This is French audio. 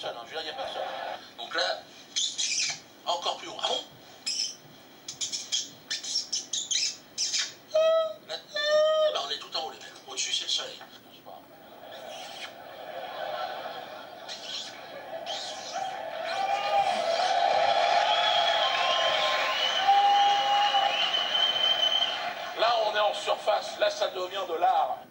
personne, hein, je veux dire, il n'y a personne. Donc là, encore plus haut. Ah bon ? Là, on est tout en haut, les mecs. Au-dessus, c'est le soleil. Là, on est en surface. Là, ça devient de l'art.